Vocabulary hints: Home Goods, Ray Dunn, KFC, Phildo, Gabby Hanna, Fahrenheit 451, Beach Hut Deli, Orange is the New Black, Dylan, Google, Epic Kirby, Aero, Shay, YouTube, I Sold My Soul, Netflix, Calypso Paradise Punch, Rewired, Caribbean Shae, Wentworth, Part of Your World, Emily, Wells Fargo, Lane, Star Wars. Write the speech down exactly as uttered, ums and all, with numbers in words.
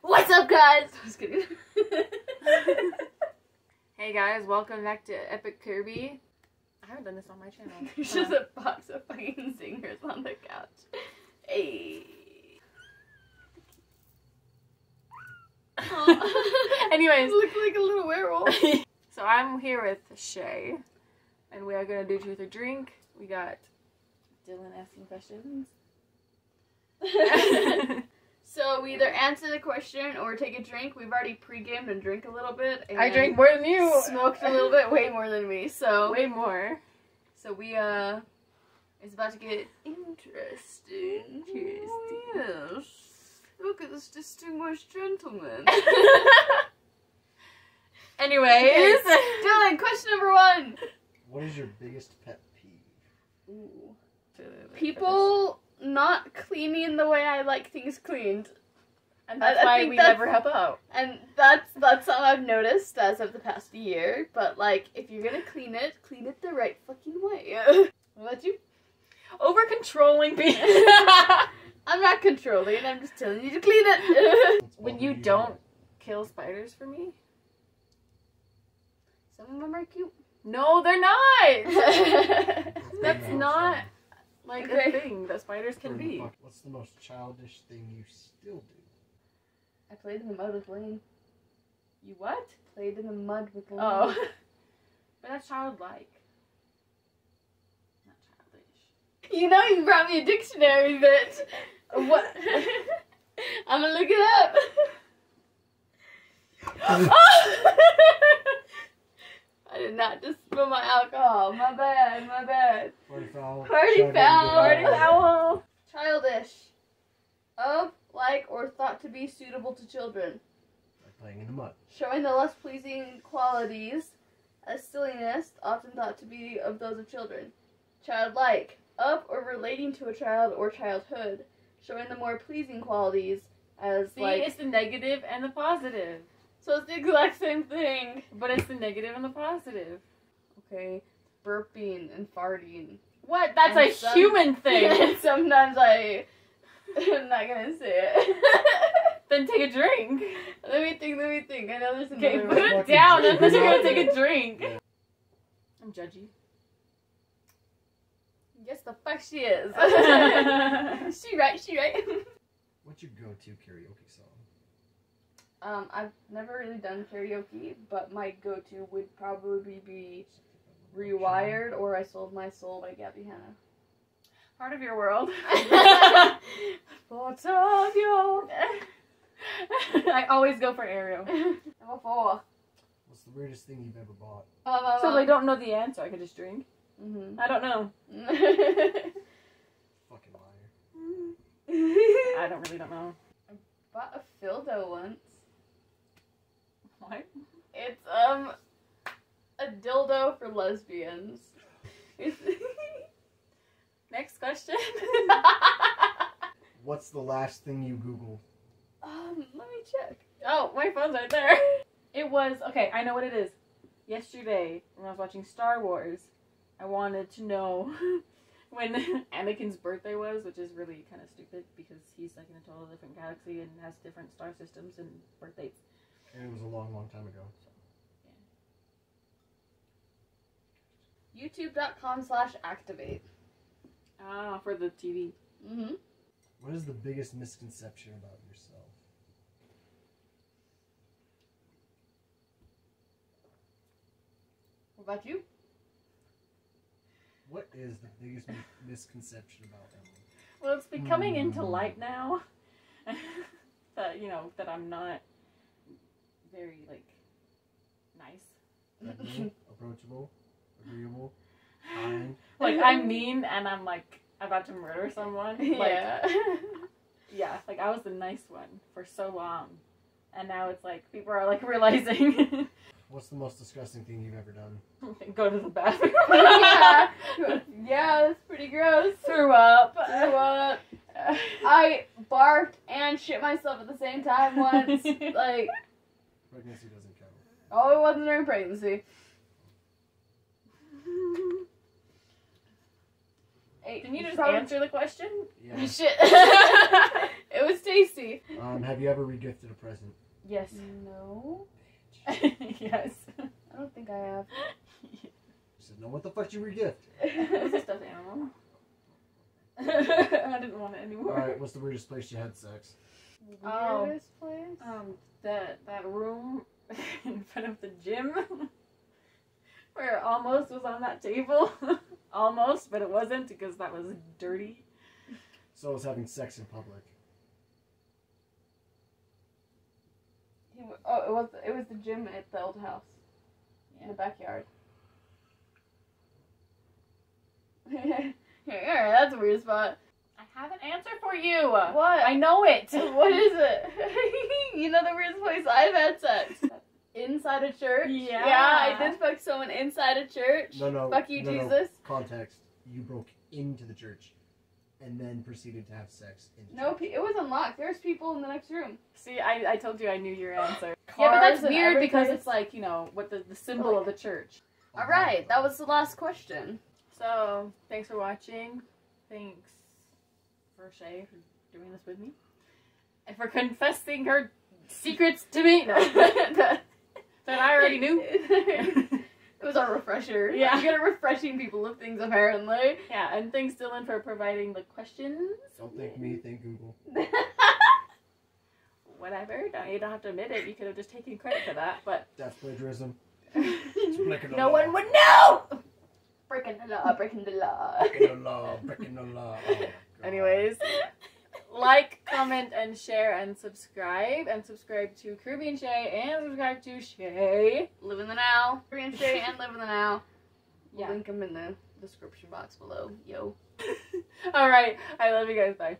What's up, guys? Just kidding. Hey guys, welcome back to Epic Kirby. I haven't done this on my channel. There's just a box of fucking zingers on the couch. Hey. Anyways, you look like a little werewolf. So I'm here with Shay, and we are gonna do Truth or Drink. We got Dylan asking questions. So we either answer the question or take a drink. We've already pre-gamed and drink a little bit. And I drink more than you. Smoked a little bit, way more than me. So way more. So we uh, it's about to get interesting. Interesting. Yes. Look at this distinguished gentleman. Anyways, Dylan, question number one. What is your biggest pet peeve? Ooh. People not cleaning the way I like things cleaned. And that's I, I why we that's, never help out. And that's that's something I've noticed as of the past year. But like, if you're gonna clean it, clean it the right fucking way. What about you? Over controlling me. I'm not controlling, I'm just telling you to clean it. When you don't kill spiders for me? Some of them are cute. No, they're not! That's not, like, okay. a thing that spiders can be. What's the most childish thing you still do? I played in the mud with Lane. You what? Played in the mud with Lane. Oh. But that's childlike. Not childish. You know you brought me a dictionary, bitch! What? I'm gonna look it up! Oh! I did not just spill my alcohol. My bad, my bad. Party foul. Party foul. Party foul. Childish. Of, like, or thought to be suitable to children. Like playing in the mud. Showing the less pleasing qualities as silliness, often thought to be of those of children. Childlike. Of or relating to a child or childhood. Showing the more pleasing qualities as, See, like... See, it's the negative and the positive. So it's the exact same thing, but it's the negative and the positive. Okay, burping and farting. What? That's and a some, human thing. And sometimes I, I'm not gonna say it. Then take a drink. Let me think. Let me think. I know there's. Okay, put it down unless you're gonna take a drink. I'm judgy. Yes, the fuck she is. She right. She right. What's your go-to karaoke song? Um, I've never really done karaoke, but my go-to would probably be Rewired or I Sold My Soul by Gabby Hanna. Part of Your World. Part of your... I always go for Aero. Number four. What's the weirdest thing you've ever bought? Uh, so they don't know the answer, I could just drink? Mm-hmm. I don't know. Fucking liar. I don't really don't know. I bought a Phildo once. What? It's, um, a dildo for lesbians. Next question. What's the last thing you Googled? Um, let me check. Oh, my phone's right there. It was, okay, I know what it is. Yesterday, when I was watching Star Wars, I wanted to know when Anakin's birthday was, which is really kind of stupid because he's, like, in a total different galaxy and has different star systems and birthdays. And it was a long, long time ago. So. Yeah. YouTube.com slash activate. Ah, for the T V. Mm-hmm. What is the biggest misconception about yourself? What about you? What is the biggest mi misconception about Emily? Well, it's becoming mm-hmm. into light now. That, you know, that I'm not... very, like, nice. Approachable, agreeable, kind. Like, I'm mean and I'm, like, about to murder someone. Like, yeah. Yeah, like, I was the nice one for so long. And now it's, like, people are, like, realizing. What's the most disgusting thing you've ever done? Go to the bathroom. Yeah. Yeah, that's pretty gross. Threw up. Threw up. I barfed and shit myself at the same time once. Like... Pregnancy doesn't count. Oh, it wasn't during pregnancy. Hey, didn't you just probably... answer the question? Yeah. You should. It was tasty. Um, have you ever regifted a present? Yes. No. Yes. I don't think I have. You said, no, what the fuck did you regift? It was a stuffed animal. I didn't want it anymore. Alright, what's the weirdest place you had sex? Weirdest oh, place? Um, that, that room in front of the gym. Where it almost was on that table. Almost, but it wasn't because that was dirty. So I was having sex in public. He, oh, it was it was the gym at the old house, yeah. In the backyard. Here, that's a weird spot. I have an answer for you. What? I know it. What is it? You know the weirdest place I've had sex. Inside a church? Yeah. Yeah, I did fuck someone inside a church. No, no. Fuck you, no, Jesus. No. Context. You broke into the church and then proceeded to have sex in the no, church. No, it wasn't locked. There's people in the next room. See, I, I told you I knew your answer. Yeah, but that's weird because it's like, you know, what the, the symbol oh, yeah. of the church. Oh, all right, that was the last question. So, thanks for watching. Thanks for Shay for doing this with me. And for confessing her secrets to me. No. That I already knew. It was a refresher. Yeah. You get a refreshing people of things, apparently. Yeah, and thanks, Dylan, for providing the questions. Don't thank me, thank Google. Whatever. No, you don't have to admit it. You could have just taken credit for that, but... That's plagiarism. No one would know! Breaking the law, breaking the law. Breaking the law, breaking the law. Oh, anyways... Like, comment, and share, and subscribe. And subscribe to Caribbean Shae, and subscribe to Shay. Live in the now. Caribbean Shae and Live in the now. We'll yeah. link them in the description box below. Yo. Alright, I love you guys. Bye.